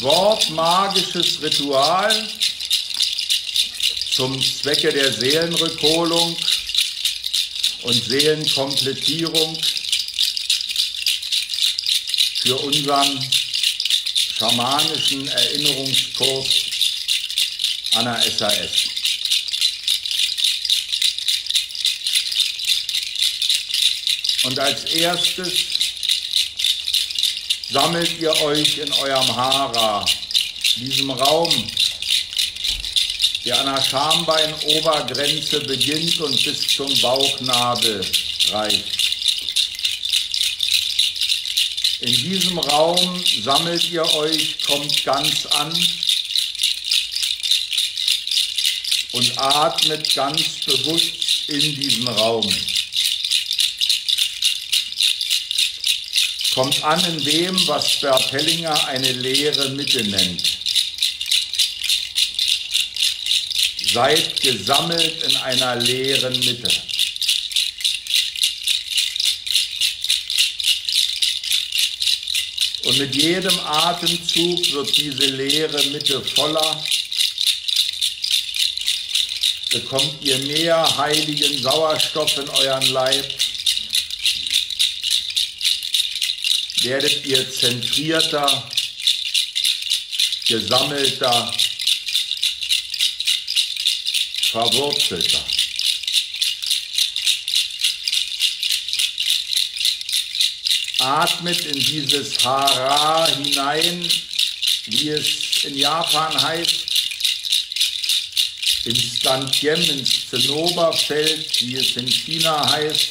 wortmagisches Ritual zum Zwecke der Seelenrückholung und Seelenkomplettierung für unseren schamanischen Erinnerungskurs an der SAS. Und als erstes sammelt ihr euch in eurem Hara, diesem Raum, der an der Schambeinobergrenze beginnt und bis zum Bauchnabel reicht. In diesem Raum sammelt ihr euch, kommt ganz an und atmet ganz bewusst in diesen Raum. Kommt an in dem, was Bert Hellinger eine leere Mitte nennt. Seid gesammelt in einer leeren Mitte. Und mit jedem Atemzug wird diese leere Mitte voller, bekommt ihr mehr heiligen Sauerstoff in euren Leib, werdet ihr zentrierter, gesammelter, verwurzelter. Atmet in dieses Hara hinein, wie es in Japan heißt, ins Dantien, ins Zenoberfeld, wie es in China heißt,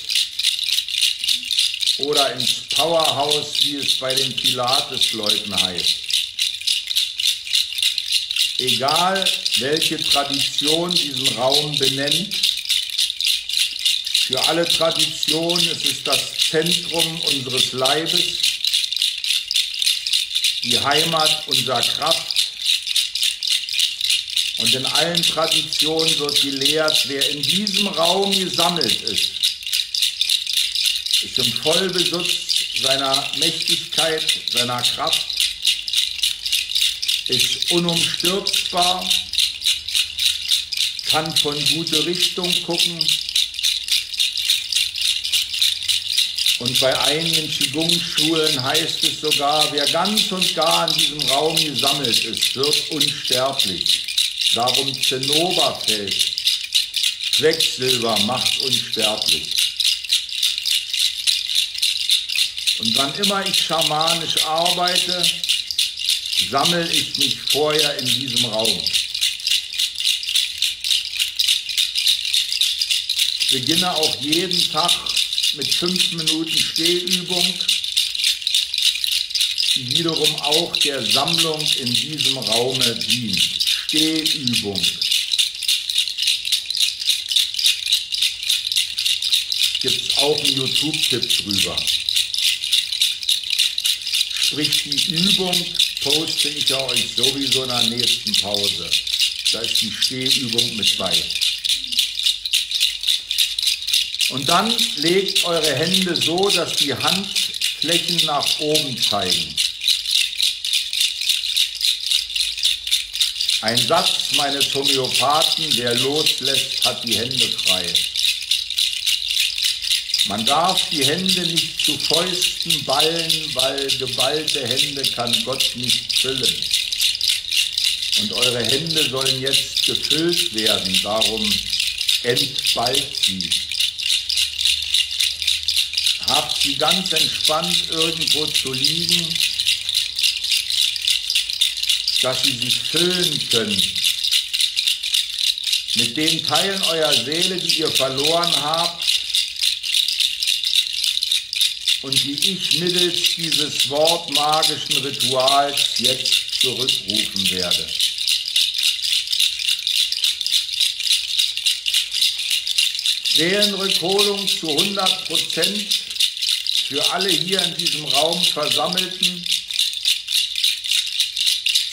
oder ins Powerhouse, wie es bei den Pilates-Leuten heißt. Egal, welche Tradition diesen Raum benennt, für alle Traditionen ist es das Zentrum unseres Leibes, die Heimat unserer Kraft. Und in allen Traditionen wird gelehrt, wer in diesem Raum gesammelt ist, ist im Vollbesitz seiner Mächtigkeit, seiner Kraft, ist unumstürzbar, kann von guter Richtung gucken. Und bei einigen Qigong-Schulen heißt es sogar, wer ganz und gar in diesem Raum gesammelt ist, wird unsterblich. Darum Zenoberfeld, Quecksilber macht unsterblich. Und wann immer ich schamanisch arbeite, sammle ich mich vorher in diesem Raum. Ich beginne auch jeden Tag mit 5 Minuten Stehübung, die wiederum auch der Sammlung in diesem Raum dient. Stehübung. Gibt es auch einen YouTube-Tipp drüber. Sprich, die Übung poste ich ja euch sowieso in der nächsten Pause. Da ist die Stehübung mit bei. Und dann legt eure Hände so, dass die Handflächen nach oben zeigen. Ein Satz meines Homöopathen, wer loslässt, hat die Hände frei. Man darf die Hände nicht zu Fäusten ballen, weil geballte Hände kann Gott nicht füllen. Und eure Hände sollen jetzt gefüllt werden, darum entballt sie. Habt sie ganz entspannt irgendwo zu liegen, dass sie sich füllen können. Mit den Teilen eurer Seele, die ihr verloren habt und die ich mittels dieses wortmagischen Rituals jetzt zurückrufen werde. Seelenrückholung zu 100% für alle hier in diesem Raum Versammelten,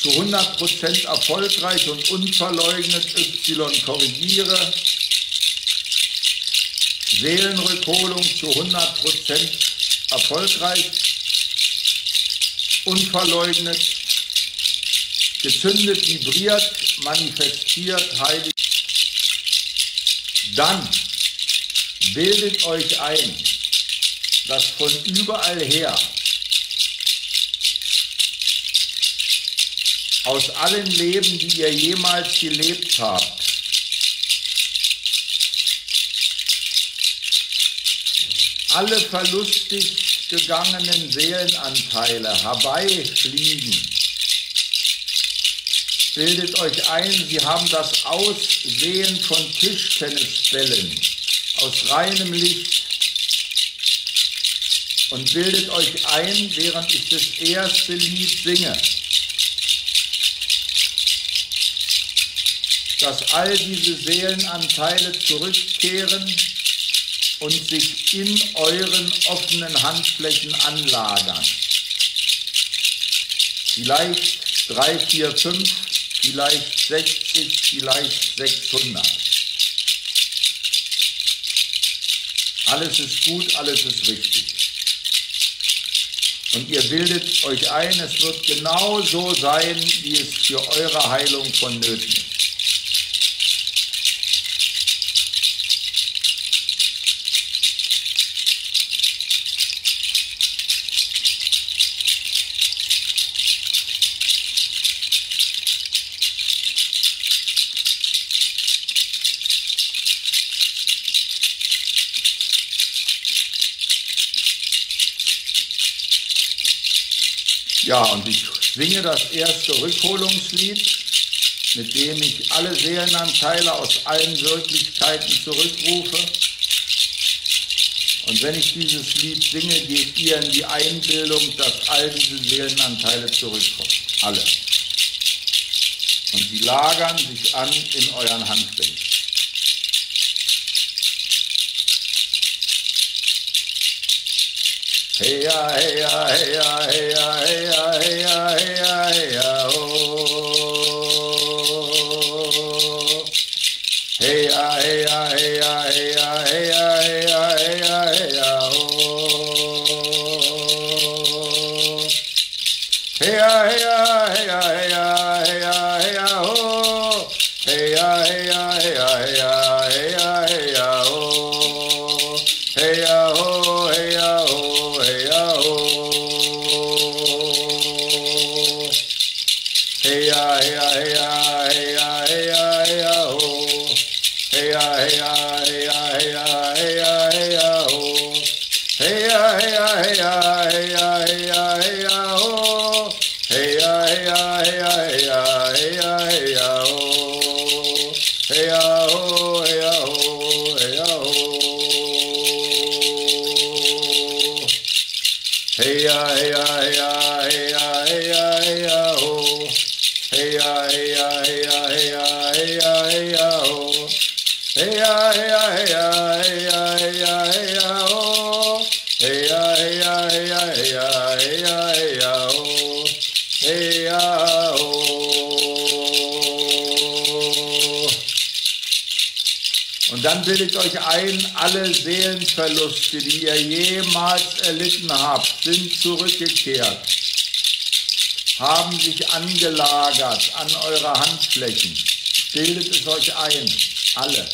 zu 100% erfolgreich und unverleugnet, Y korrigiere, Seelenrückholung zu 100% erfolgreich, unverleugnet, gezündet, vibriert, manifestiert, heilig. Dann bildet euch ein, dass von überall her, aus allen Leben, die ihr jemals gelebt habt, alle verlustig gegangenen Seelenanteile herbeifliegen. Bildet euch ein, sie haben das Aussehen von Tischtennisbällen aus reinem Licht. Und bildet euch ein, während ich das erste Lied singe, dass all diese Seelenanteile zurückkehren und sich in euren offenen Handflächen anlagern. Vielleicht 3, 4, 5, vielleicht 60, vielleicht 600. Alles ist gut, alles ist richtig. Und ihr bildet euch ein, es wird genau so sein, wie es für eure Heilung vonnöten ist. Ja, und ich singe das erste Rückholungslied, mit dem ich alle Seelenanteile aus allen Wirklichkeiten zurückrufe. Und wenn ich dieses Lied singe, geht ihr in die Einbildung, dass all diese Seelenanteile zurückkommen. Alle. Und sie lagern sich an in euren Handflächen. Hey ya, hey ya, hey ya, hey ya, hey ya, hey ya, hey ya, hey ya, oh. Hey ya, hey ya, hey ya, hey ya, hey ya, hey ya, hey ya, hey ya, oh. Hey ya, hey ya, hey ya, hey ya, hey ya, hey ya, oh. Hey ya, hey ya, hey ya, hey ya, hey ya, hey ya, oh. Hey ya, oh, hey ya, oh. Dann bildet euch ein, alle Seelenverluste, die ihr jemals erlitten habt, sind zurückgekehrt, haben sich angelagert an eure Handflächen. Bildet es euch ein, alle.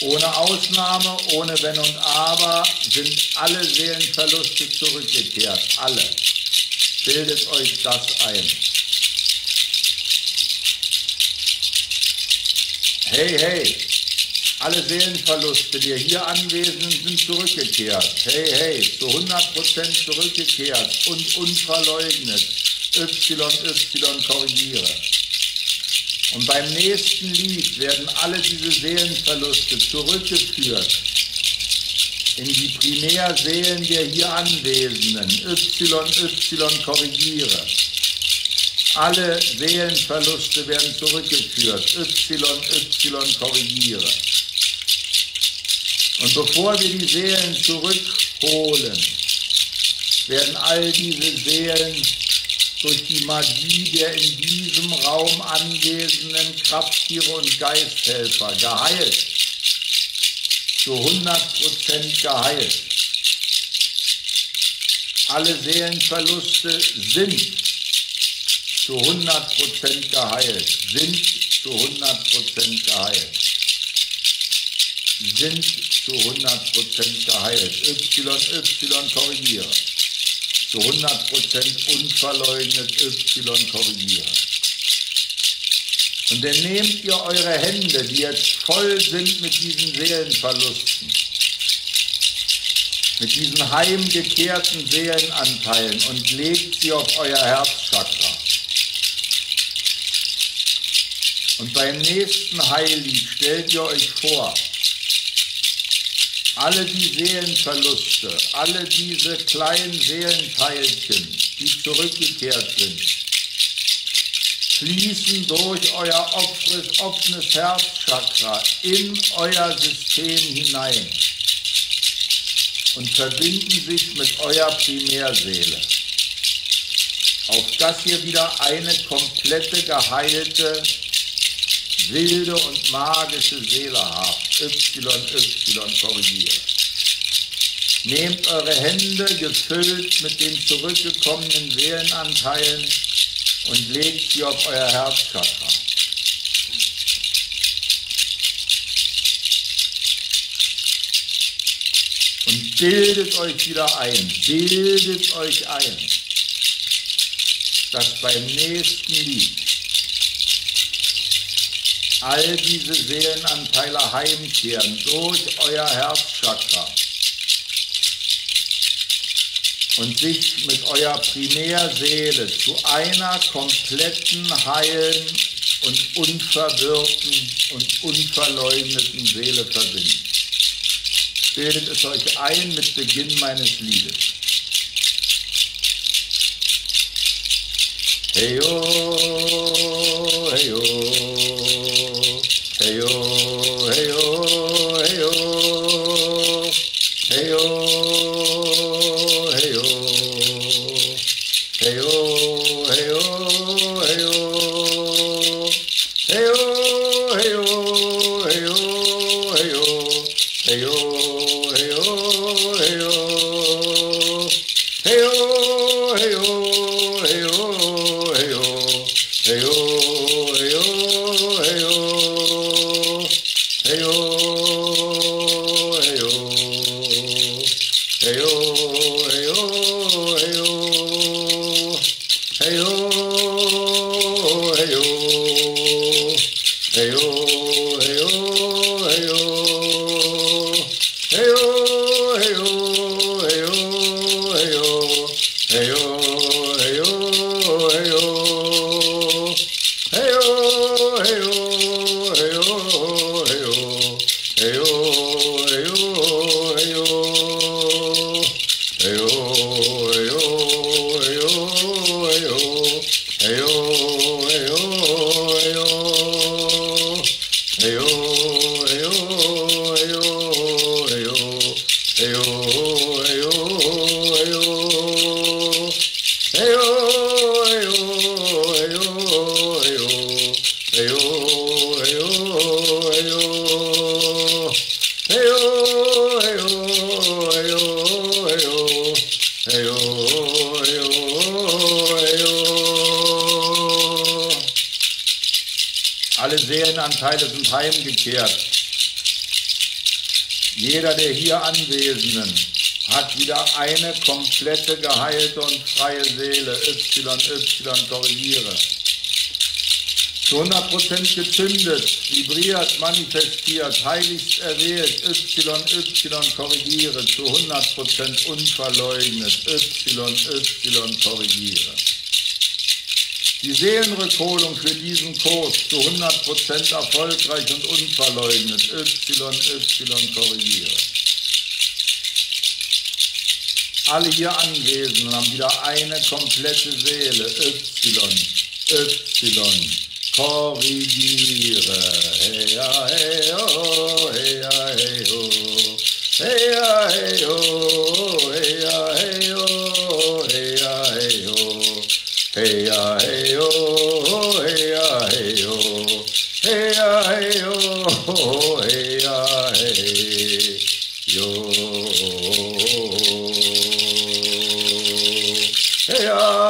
Ohne Ausnahme, ohne Wenn und Aber sind alle Seelenverluste zurückgekehrt, alle. Bildet euch das ein. Hey, hey, alle Seelenverluste, die hier anwesend sind, zurückgekehrt. Hey, hey, zu 100% zurückgekehrt und unverleugnet. YY korrigiere. Und beim nächsten Lied werden alle diese Seelenverluste zurückgeführt in die Primärseelen der hier Anwesenden. YY korrigiere. Alle Seelenverluste werden zurückgeführt. YY korrigiere. Und bevor wir die Seelen zurückholen, werden all diese Seelen durch die Magie der in diesem Raum anwesenden Krafttiere und Geisthelfer geheilt. Zu 100% geheilt. Alle Seelenverluste sind zu 100% geheilt, sind zu 100% geheilt, Y korrigiere, zu 100% unverleugnet, Y korrigiere. Und dann nehmt ihr eure Hände, die jetzt voll sind mit diesen Seelenverlusten, mit diesen heimgekehrten Seelenanteilen, und legt sie auf euer Herzchakra. Und beim nächsten Heillied stellt ihr euch vor, alle die Seelenverluste, alle diese kleinen Seelenteilchen, die zurückgekehrt sind, fließen durch euer offenes Herzchakra in euer System hinein und verbinden sich mit eurer Primärseele, auf dass ihr wieder eine komplette geheilte, wilde und magische Seele habt. Y korrigiere. Nehmt eure Hände, gefüllt mit den zurückgekommenen Seelenanteilen, und legt sie auf euer Herzchakra. Und bildet euch wieder ein, dass beim nächsten Lied all diese Seelenanteile heimkehren durch euer Herzchakra und sich mit eurer Primärseele zu einer kompletten, heilen und unverwirrten und unverleugneten Seele verbinden. Bildet es euch ein mit Beginn meines Liedes. Hey oh, hey oh, hey oh, hey oh, hey oh, hey oh, hey oh, hey oh, hey oh, hey oh, hey oh, hey oh, hey oh, hey oh, hey oh. Seelenanteile sind heimgekehrt. Jeder der hier Anwesenden hat wieder eine komplette geheilte und freie Seele. Y korrigiere. Zu 100% gezündet, vibriert, manifestiert, heiligst erwählt. Y korrigiere. Zu 100% unverleugnet. Y korrigiere. Die Seelenrückholung für diesen Kurs zu 100% erfolgreich und unverleugnet. Y korrigiere. Alle hier Anwesenden haben wieder eine komplette Seele. Y korrigiere. Hey, hey, oh, hey, hey, oh. Hey, hey, oh, hey, hey, oh, hey, hey, oh. Hey, hey. Hey,